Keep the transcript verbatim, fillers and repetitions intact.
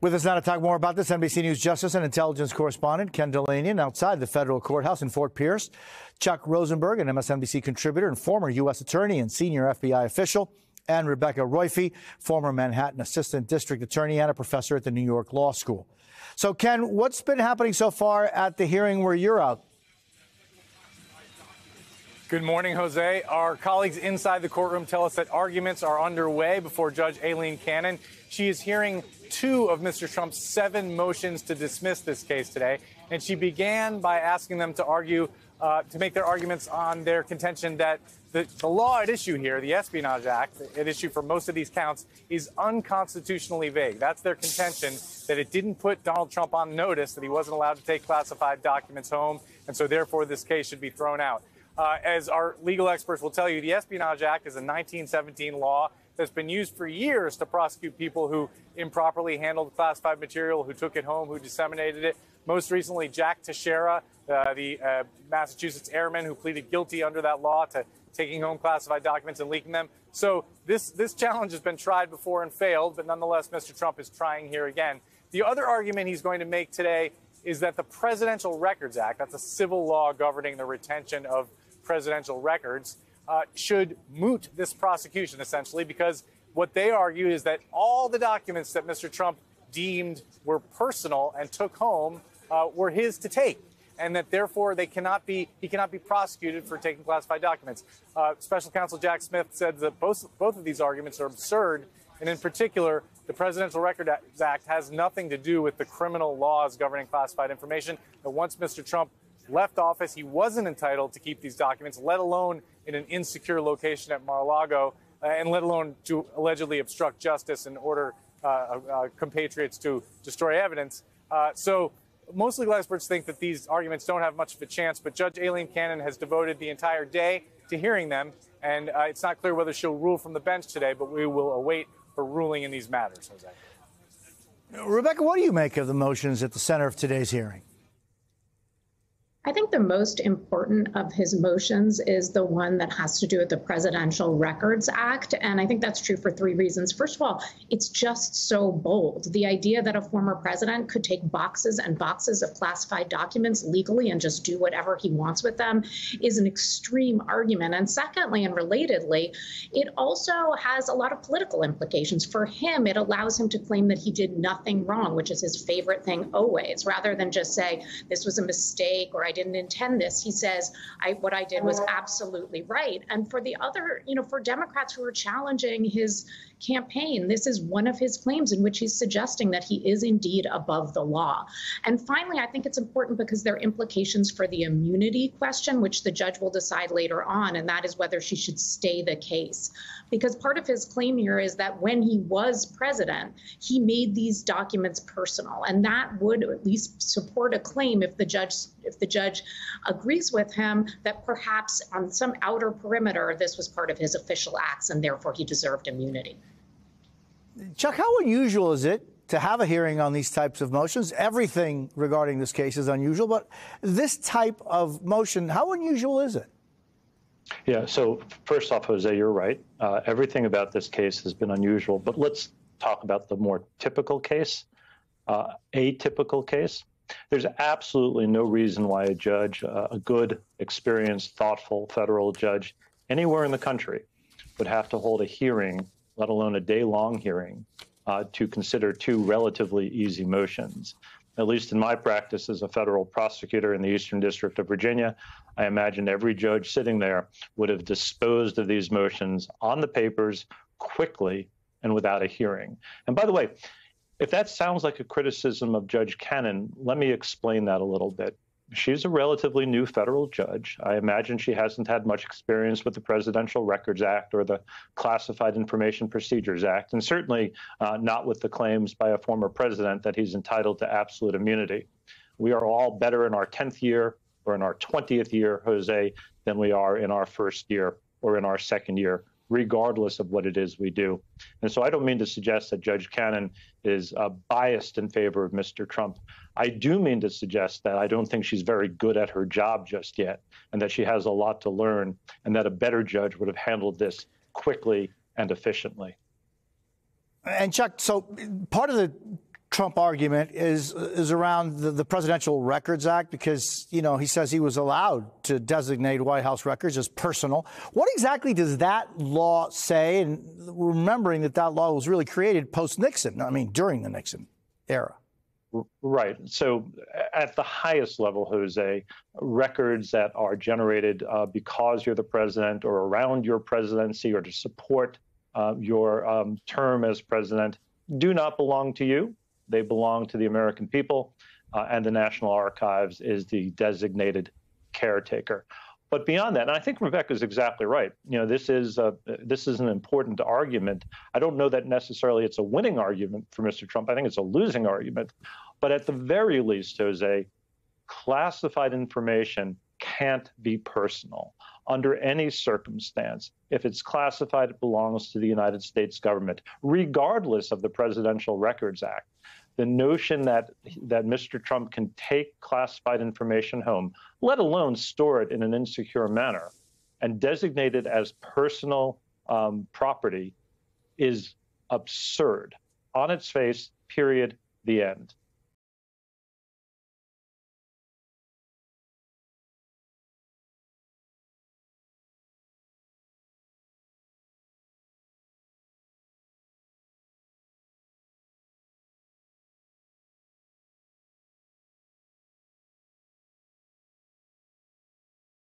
With us now to talk more about this, N B C News Justice and Intelligence Correspondent Ken Dilanian outside the federal courthouse in Fort Pierce. Chuck Rosenberg, an M S N B C contributor and former U S attorney and senior F B I official, and Rebecca Roiphe, former Manhattan assistant district attorney and a professor at the New York Law School. So, Ken, what's been happening so far at the hearing where you're out? Good morning, Jose. Our colleagues inside the courtroom tell us that arguments are underway before Judge Aileen Cannon. She is hearing two of Mister Trump's seven motions to dismiss this case today. And she began by asking them to argue, uh, to make their arguments on their contention that the, the law at issue here, the Espionage Act at issue for most of these counts, is unconstitutionally vague. That's their contention, that it didn't put Donald Trump on notice, that he wasn't allowed to take classified documents home. And so therefore, this case should be thrown out. Uh, as our legal experts will tell you, the Espionage Act is a nineteen seventeen law that's been used for years to prosecute people who improperly handled classified material, who took it home, who disseminated it. Most recently, Jack Teixeira, uh, the uh, Massachusetts airman who pleaded guilty under that law to taking home classified documents and leaking them. So this, this challenge has been tried before and failed, but nonetheless, Mister Trump is trying here again. The other argument he's going to make today is that the Presidential Records Act, that's a civil law governing the retention of presidential records, uh, should moot this prosecution, essentially, because what they argue is that all the documents that Mister Trump deemed were personal and took home uh, were his to take, and that therefore they cannot be he cannot be prosecuted for taking classified documents. Uh, Special Counsel Jack Smith said that both, both of these arguments are absurd, and in particular, the Presidential Records Act has nothing to do with the criminal laws governing classified information. That once Mister Trump left office, he wasn't entitled to keep these documents, let alone in an insecure location at Mar-a-Lago, uh, and let alone to allegedly obstruct justice and order uh, uh, compatriots to destroy evidence. Uh, so most legal experts think that these arguments don't have much of a chance, but Judge Aileen Cannon has devoted the entire day to hearing them, and uh, it's not clear whether she'll rule from the bench today, but we will await her ruling in these matters, Jose. Rebecca, what do you make of the motions at the center of today's hearing? I think the most important of his motions is the one that has to do with the Presidential Records Act. And I think that's true for three reasons. First of all, it's just so bold. The idea that a former president could take boxes and boxes of classified documents legally and just do whatever he wants with them is an extreme argument. And secondly, and relatedly, it also has a lot of political implications. For him, it allows him to claim that he did nothing wrong, which is his favorite thing always, rather than just say, this was a mistake or I didn't intend this. He says, I, what I did was absolutely right. And for the other, you know, for Democrats who are challenging his campaign, this is one of his claims in which he's suggesting that he is indeed above the law. And finally, I think it's important because there are implications for the immunity question, which the judge will decide later on, and that is whether she should stay the case. Because part of his claim here is that when he was president, he made these documents personal, and that would at least support a claim if the judge, if the judge Judge agrees with him that perhaps on some outer perimeter, this was part of his official acts and therefore he deserved immunity. Chuck, how unusual is it to have a hearing on these types of motions? Everything regarding this case is unusual, but this type of motion, how unusual is it? Yeah, so first off, Jose, you're right. Uh, everything about this case has been unusual, but let's talk about the more typical case, uh, atypical case. There's absolutely no reason why a judge, uh, a good, experienced, thoughtful federal judge anywhere in the country would have to hold a hearing, let alone a day-long hearing, uh, to consider two relatively easy motions. At least in my practice as a federal prosecutor in the Eastern District of Virginia, I imagine every judge sitting there would have disposed of these motions on the papers quickly and without a hearing. And by the way, if that sounds like a criticism of Judge Cannon, let me explain that a little bit. She's a relatively new federal judge. I imagine she hasn't had much experience with the Presidential Records Act or the Classified Information Procedures Act, and certainly uh, not with the claims by a former president that he's entitled to absolute immunity. We are all better in our tenth year or in our twentieth year, Jose, than we are in our first year or in our second year, regardless of what it is we do. And so I don't mean to suggest that Judge Cannon is uh, biased in favor of Mister Trump. I do mean to suggest that I don't think she's very good at her job just yet, and that she has a lot to learn, and that a better judge would have handled this quickly and efficiently. And Chuck, so part of the Trump argument is is around the, the Presidential Records Act, because, you know, he says he was allowed to designate White House records as personal. What exactly does that law say? And remembering that that law was really created post-Nixon, I mean, during the Nixon era. Right. So at the highest level, Jose, records that are generated uh, because you're the president or around your presidency or to support uh, your um, term as president do not belong to you. They belong to the American people, uh, and the National Archives is the designated caretaker. But beyond that, and I think Rebecca's exactly right. You know, this is a, this is an important argument. I don't know that necessarily it's a winning argument for Mister Trump. I think it's a losing argument. But at the very least, Jose, classified information can't be personal under any circumstance. If it's classified, it belongs to the United States government, regardless of the Presidential Records Act. The notion that that Mister Trump can take classified information home, let alone store it in an insecure manner, and designate it as personal um, property is absurd. On its face, period, the end.